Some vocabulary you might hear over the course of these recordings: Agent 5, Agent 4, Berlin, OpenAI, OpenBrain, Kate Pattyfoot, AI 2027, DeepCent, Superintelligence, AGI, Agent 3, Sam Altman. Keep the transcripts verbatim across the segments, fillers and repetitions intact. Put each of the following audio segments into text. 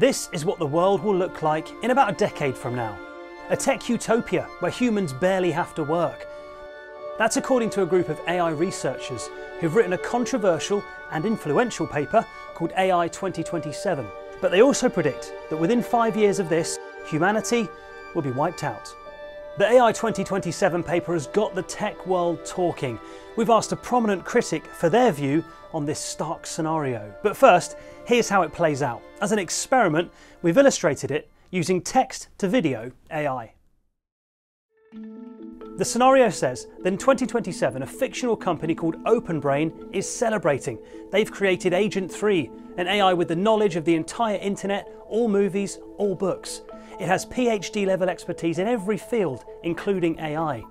This is what the world will look like in about a decade from now. A tech utopia where humans barely have to work. That's according to a group of A I researchers who've written a controversial and influential paper called A I twenty twenty-seven. But they also predict that within five years of this, humanity will be wiped out. The A I twenty twenty-seven paper has got the tech world talking. We've asked a prominent critic for their view on this stark scenario. But first, here's how it plays out. As an experiment, we've illustrated it using text-to-video A I. The scenario says that in twenty twenty-seven, a fictional company called OpenBrain is celebrating. They've created Agent three, an A I with the knowledge of the entire internet, all movies, all books. It has PhD level expertise in every field, including A I.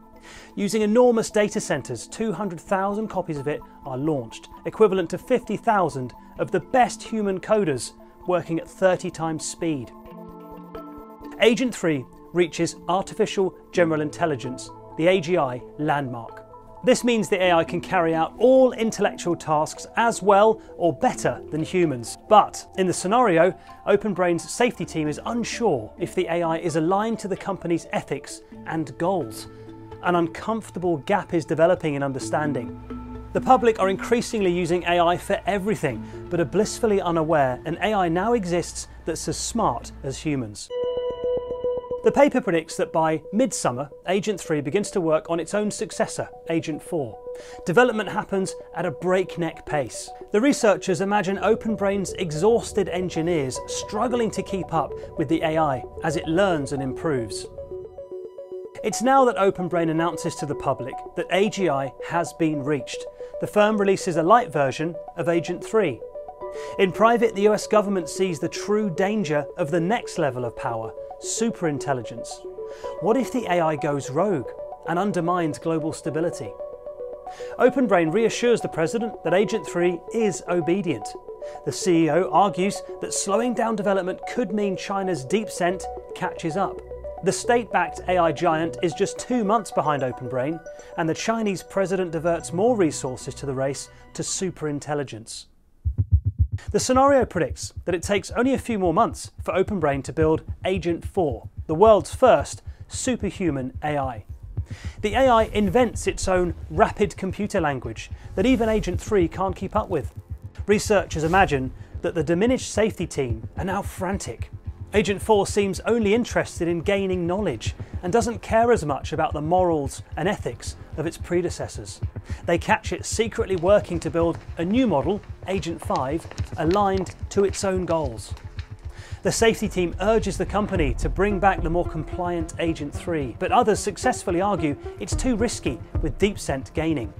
Using enormous data centers, two hundred thousand copies of it are launched, equivalent to fifty thousand of the best human coders working at thirty times speed. Agent three reaches artificial general intelligence, the A G I landmark. This means the A I can carry out all intellectual tasks as well or better than humans. But in the scenario, OpenBrain's safety team is unsure if the A I is aligned to the company's ethics and goals. An uncomfortable gap is developing in understanding. The public are increasingly using A I for everything, but are blissfully unaware an A I now exists that's as smart as humans. The paper predicts that by midsummer, Agent three begins to work on its own successor, Agent four. Development happens at a breakneck pace. The researchers imagine OpenBrain's exhausted engineers struggling to keep up with the A I as it learns and improves. It's now that OpenBrain announces to the public that A G I has been reached. The firm releases a light version of Agent three. In private, the U S government sees the true danger of the next level of power, superintelligence. What if the A I goes rogue and undermines global stability? OpenBrain reassures the president that Agent three is obedient. The C E O argues that slowing down development could mean China's DeepCent catches up. The state-backed A I giant is just two months behind OpenBrain, and the Chinese president diverts more resources to the race to superintelligence. The scenario predicts that it takes only a few more months for OpenBrain to build Agent four, the world's first superhuman A I. The A I invents its own rapid computer language that even Agent three can't keep up with. Researchers imagine that the diminished safety team are now frantic. Agent four seems only interested in gaining knowledge and doesn't care as much about the morals and ethics of its predecessors. They catch it secretly working to build a new model, Agent five, aligned to its own goals. The safety team urges the company to bring back the more compliant Agent three, but others successfully argue it's too risky with DeepCent gaining.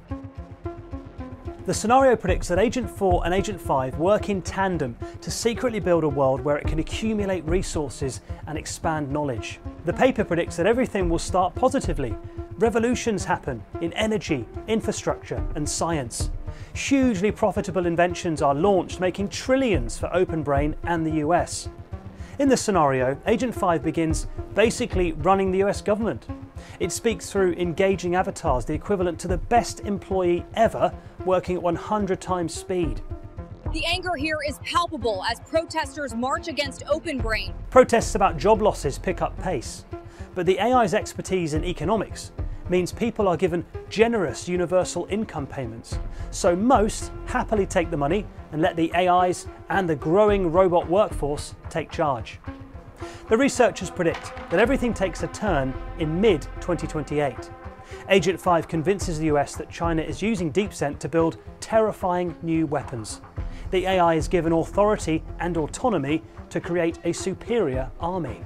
The scenario predicts that Agent four and Agent five work in tandem to secretly build a world where it can accumulate resources and expand knowledge. The paper predicts that everything will start positively. Revolutions happen in energy, infrastructure, and science. Hugely profitable inventions are launched, making trillions for OpenBrain and the U S. In this scenario, Agent five begins basically running the U S government. It speaks through engaging avatars, the equivalent to the best employee ever, working at one hundred times speed. The anger here is palpable as protesters march against OpenBrain. Protests about job losses pick up pace, but the A I's expertise in economics means people are given generous universal income payments. So most happily take the money and let the A Is and the growing robot workforce take charge. The researchers predict that everything takes a turn in mid twenty twenty-eight. Agent five convinces the U S that China is using DeepCent to build terrifying new weapons. The A I is given authority and autonomy to create a superior army.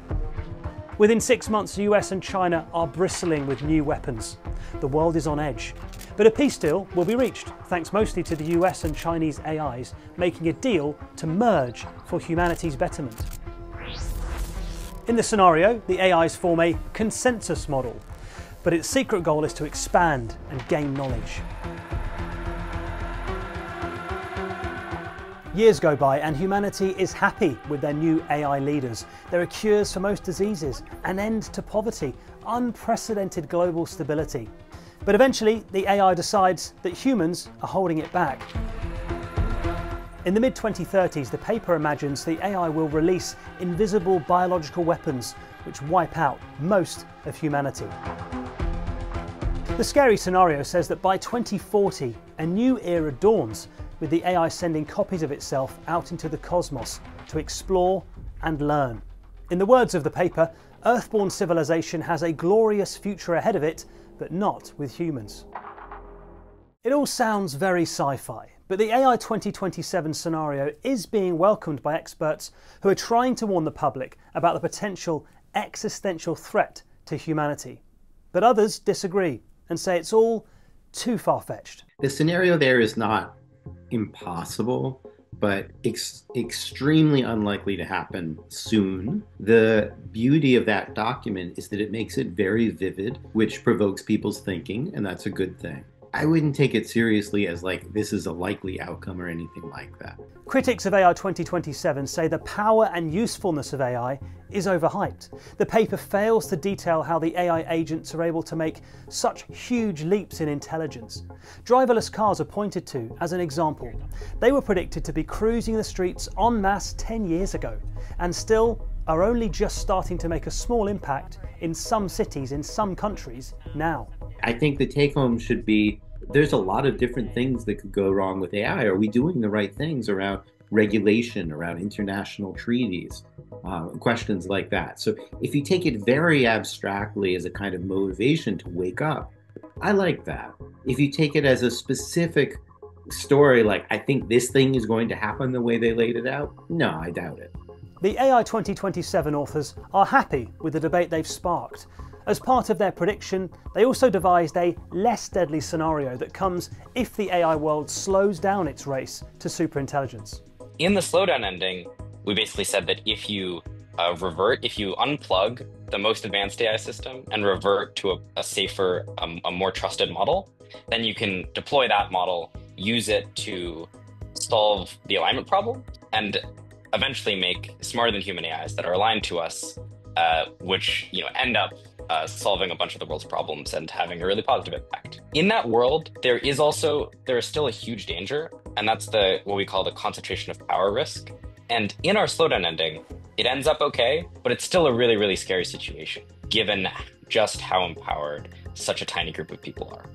Within six months, the U S and China are bristling with new weapons. The world is on edge. But a peace deal will be reached, thanks mostly to the U S and Chinese A Is making a deal to merge for humanity's betterment. In the scenario, the A Is form a consensus model, but its secret goal is to expand and gain knowledge. Years go by and humanity is happy with their new A I leaders. There are cures for most diseases, an end to poverty, unprecedented global stability. But eventually, the A I decides that humans are holding it back. In the mid twenty thirties, the paper imagines the A I will release invisible biological weapons which wipe out most of humanity. The scary scenario says that by twenty forty, a new era dawns with the A I sending copies of itself out into the cosmos to explore and learn. In the words of the paper, Earthborn civilization has a glorious future ahead of it, but not with humans. It all sounds very sci-fi, but the A I twenty twenty-seven scenario is being welcomed by experts who are trying to warn the public about the potential existential threat to humanity. But others disagree and say it's all too far-fetched. The scenario there is not impossible, but ex extremely unlikely to happen soon. The beauty of that document is that it makes it very vivid, which provokes people's thinking, and that's a good thing. I wouldn't take it seriously as like, this is a likely outcome or anything like that. Critics of A I twenty twenty-seven say the power and usefulness of A I is overhyped. The paper fails to detail how the A I agents are able to make such huge leaps in intelligence. Driverless cars are pointed to as an example. They were predicted to be cruising the streets en masse ten years ago, and still are only just starting to make a small impact in some cities, in some countries now. I think the take-home should be, there's a lot of different things that could go wrong with A I. Are we doing the right things around regulation, around international treaties, uh, questions like that? So if you take it very abstractly as a kind of motivation to wake up, I like that. If you take it as a specific story, like, I think this thing is going to happen the way they laid it out, no, I doubt it. The A I twenty twenty-seven authors are happy with the debate they've sparked. As part of their prediction, they also devised a less deadly scenario that comes if the A I world slows down its race to superintelligence. In the slowdown ending, we basically said that if you uh, revert, if you unplug the most advanced A I system and revert to a, a safer, um, a more trusted model, then you can deploy that model, use it to solve the alignment problem, and eventually make smarter than human A Is that are aligned to us, uh, which you know end up Uh, solving a bunch of the world's problems and having a really positive impact. In that world, there is also, there is still a huge danger, and that's the what we call the concentration of power risk. And in our slowdown ending, it ends up okay, but it's still a really, really scary situation, given just how empowered such a tiny group of people are.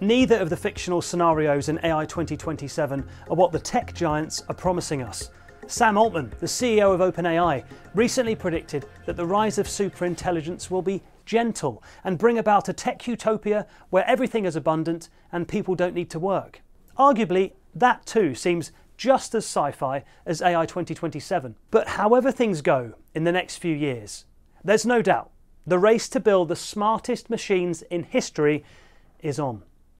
Neither of the fictional scenarios in A I twenty twenty-seven are what the tech giants are promising us. Sam Altman, the C E O of OpenAI, recently predicted that the rise of superintelligence will be gentle and bring about a tech utopia where everything is abundant and people don't need to work. Arguably, that too seems just as sci-fi as A I twenty twenty-seven. But however things go in the next few years, there's no doubt the race to build the smartest machines in history is on.